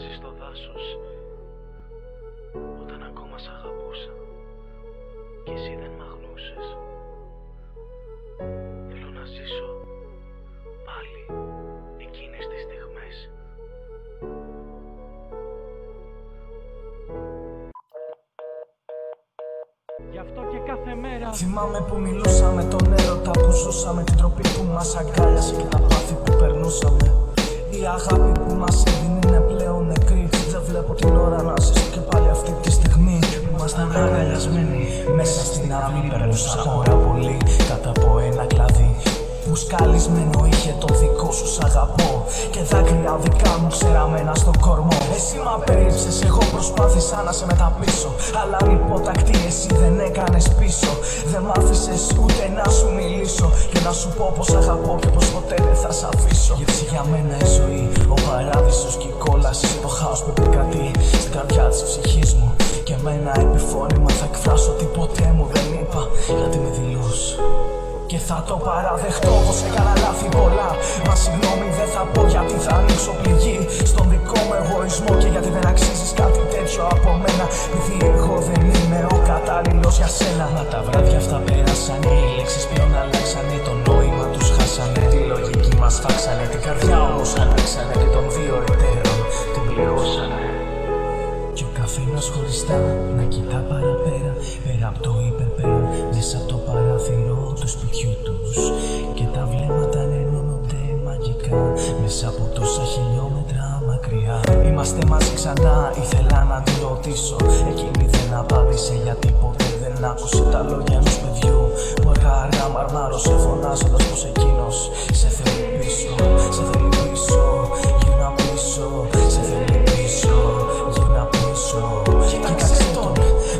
μαζί στο δάσος, όταν ακόμα σ' αγαπούσα κι εσύ δεν μ' αγνούσες. Θέλω να ζήσω πάλι εκείνες τις στιγμές. Γι' αυτό και κάθε μέρα θυμάμαι που μιλούσαμε, τον έρωτα που ζούσαμε, την τροπή που μας αγκάλιασε και τα πάθη που περνούσαμε. Η αγάπη που μας έδινε είναι πλέον νεκρή. Δεν βλέπω την ώρα να ζήσω και πάλι αυτή τη στιγμή που ήμασταν αγκαλιασμένοι μέσα στην αυλή. Περνούσα χώρα πολύ κάτω από ένα κλαδί που σκαλισμένο είχε το δικό σου σ' αγαπώ και δάκρυα δικά μου ξεραμένα στο κορμό. Εσύ μ' απερίψες, εγώ προσπάθησα να σε μεταπίσω, αλλά υποτακτή εσύ δεν έκανες πίσω. Δεν μ' άφησες ούτε να σου μιλήσω και να σου πω πως αγαπώ και πως ποτέ δεν θα σ' αφήσω. Γιατί για μένα η ζωή, ο παράδεισος και η κόλαση, το χάος που επικρατεί στην καρδιά της ψυχής μου, και με ένα επιφώνημα θα εκφράσω ότι ποτέ μου δεν είπα, γιατί με δειλούς. Και θα το παραδεχτώ πως έκανα λάθη πολλά, μα συγγνώμη δεν θα πω γιατί θα ανοίξω πληγή στον δικό μου εγωισμό και γιατί δεν αξίζεις κάτι τέτοιο από μένα, επειδή εγώ δεν είμαι ο κατάλληλος για σένα. Μα τα βράδια αυτά περάσανε, οι λέξεις πλέον αλλάξανε, το νόημα τους χάσανε, τη λογική μας φάξανε, την καρδιά όμως αλλάξανε και των δύο εταίρων την πληρώσανε. Κι ο καθένας χωριστά να κοιτά παραπέρα, πέρα από το υπερπέρα, μέσα από το παράθυρο του σπιτιού τους. Και τα βλέμματα ενώνονται μαγικά μέσα από τόσα χιλιόμετρα μακριά. Είμαστε μαζί ξανά, ήθελα να τη ρωτήσω, εκείνη δεν απάντησε γιατί ποτέ δεν άκουσε τα λόγια ενός παιδιού που αργά μαρμάρωσε φωνάζοντας πως εκείνος σε θέλει πίσω, σε θέλει πίσω, γύρνα πίσω, σε θέλει πίσω, γύρνα πίσω. Κοίταξε τον,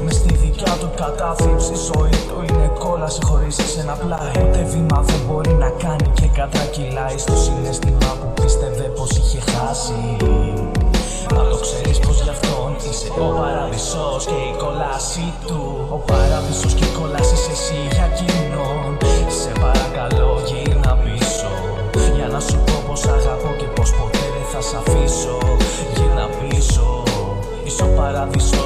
μες στη δικιά του κατάθλιψη ζωή του είναι κόλαση χωρίς εσένα πλάι. Ούτε βήμα δεν μπορεί να κάνει και κατρακυλάει στο συναίσθημα που πίστευε πως είχε χάσει. Μα το ξέρεις πως γι' αυτόν είσαι ο παράδεισος και η κόλαση του. Ο παράδεισος και η κόλαση είσαι εσύ για εκείνον. Σε παρακαλώ γύρνα πίσω, για να σου πω πως αγαπώ και πως ποτέ δεν θα σ' αφήσω. Γύρνα πίσω, είσαι ο παράδεισος.